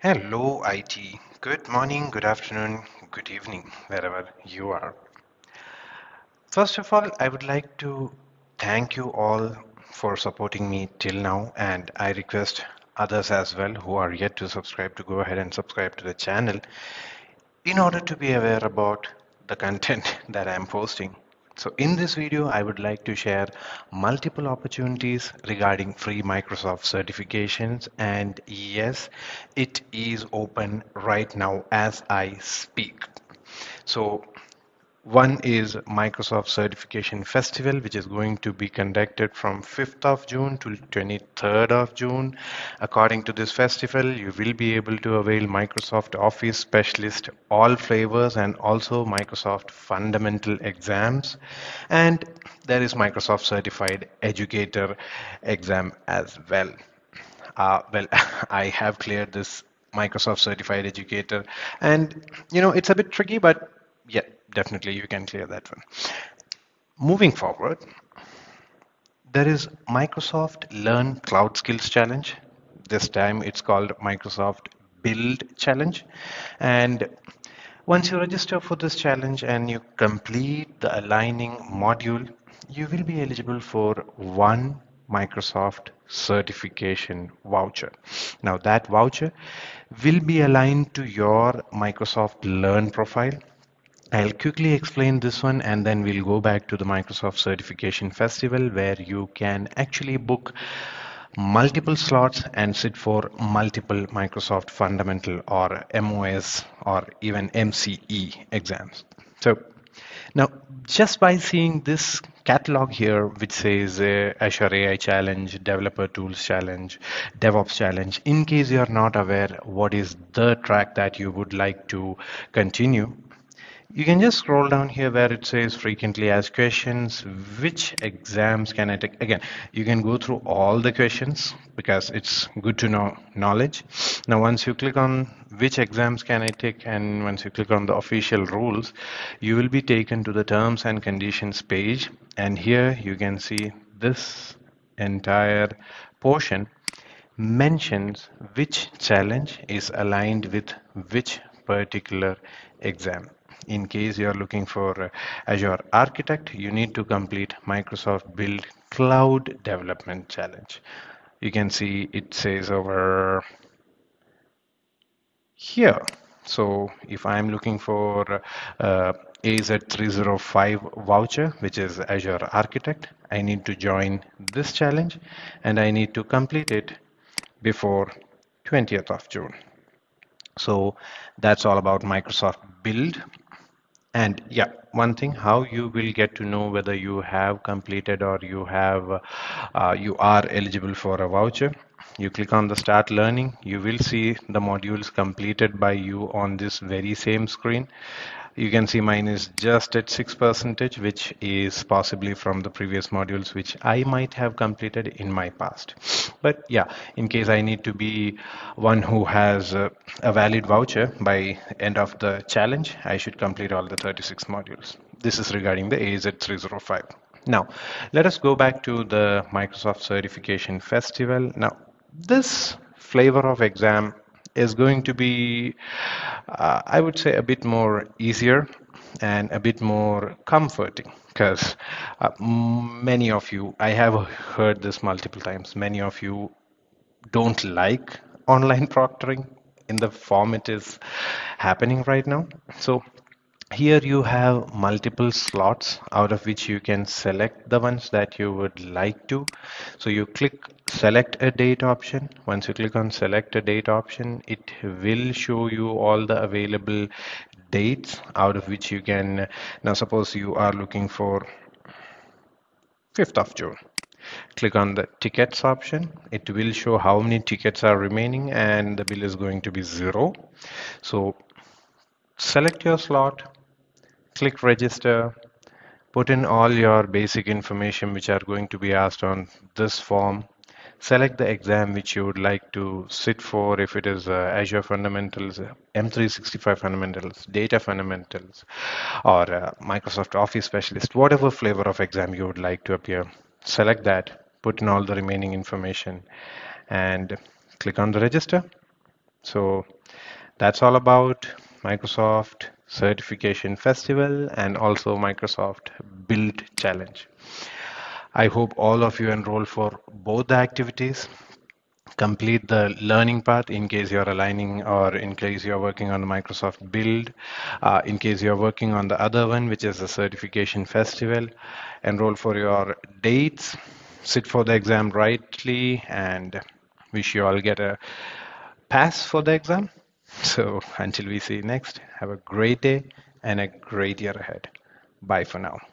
Hello IT, good morning, good afternoon, good evening, wherever you are. First of all, I would like to thank you all for supporting me till now, and I request others as well who are yet to subscribe to go ahead and subscribe to the channel in order to be aware about the content that I am posting. So in this video, I would like to share multiple opportunities regarding free Microsoft certifications, and yes, it is open right now as I speak. So one is Microsoft Certification Festival, which is going to be conducted from 5th of June to 23rd of June. According to this festival, you will be able to avail Microsoft Office Specialist, all flavors, and also Microsoft Fundamental exams. And there is Microsoft Certified Educator exam as well. I have cleared this Microsoft Certified Educator, and you know, it's a bit tricky, but yeah, definitely you can clear that one. Moving forward, there is Microsoft Learn Cloud Skills Challenge. This time it's called Microsoft Build Challenge. And once you register for this challenge and you complete the aligning module, you will be eligible for one Microsoft certification voucher. Now that voucher will be aligned to your Microsoft Learn profile. I'll quickly explain this one, and then we'll go back to the Microsoft Certification Festival, where you can actually book multiple slots and sit for multiple Microsoft Fundamental or MOS or even MCE exams. So now, just by seeing this catalog here, which says Azure AI Challenge, Developer Tools Challenge, DevOps Challenge, in case you are not aware what is the track that you would like to continue, you can just scroll down here where it says frequently asked questions, which exams can I take. Again, you can go through all the questions because it's good to know knowledge. Now once you click on which exams can I take, and once you click on the official rules, you will be taken to the terms and conditions page, and here you can see this entire portion mentions which challenge is aligned with which particular exam. In case you are looking for Azure Architect, you need to complete Microsoft Build Cloud Development Challenge. You can see it says over here. So if I'm looking for AZ-305 voucher, which is Azure Architect, I need to join this challenge and I need to complete it before 20th of June. So that's all about Microsoft Build. And yeah, one thing, how you will get to know whether you have completed or you have you are eligible for a voucher. You click on the Start Learning. You will see the modules completed by you on this very same screen. You can see mine is just at 6%, which is possibly from the previous modules which I might have completed in my past. But yeah, in case I need to be one who has a valid voucher by end of the challenge, I should complete all the 36 modules. This is regarding the AZ305. Now, let us go back to the Microsoft Certification Festival. Now, this flavor of exam is going to be, I would say, a bit more easier and a bit more comforting, because many of you, I have heard this multiple times, many of you don't like online proctoring in the form it is happening right now. So here you have multiple slots, out of which you can select the ones that you would like to. So you click select a date option. Once you click on select a date option, it will show you all the available dates, out of which you can, now suppose you are looking for 5th of June. Click on the tickets option. It will show how many tickets are remaining, and the bill is going to be 0. So select your slot. Click register, put in all your basic information which are going to be asked on this form, select the exam which you would like to sit for, if it is Azure Fundamentals, M365 Fundamentals, Data Fundamentals, or Microsoft Office Specialist, whatever flavor of exam you would like to appear. Select that, put in all the remaining information, and click on the register. So that's all about Microsoft Certification Festival and also Microsoft Build Challenge. I hope all of you enroll for both the activities, complete the learning path in case you're aligning or in case you're working on Microsoft Build, in case you're working on the other one, which is the Certification Festival, enroll for your dates, sit for the exam rightly, and wish you all get a pass for the exam. So until we see you next, have a great day and a great year ahead. Bye for now.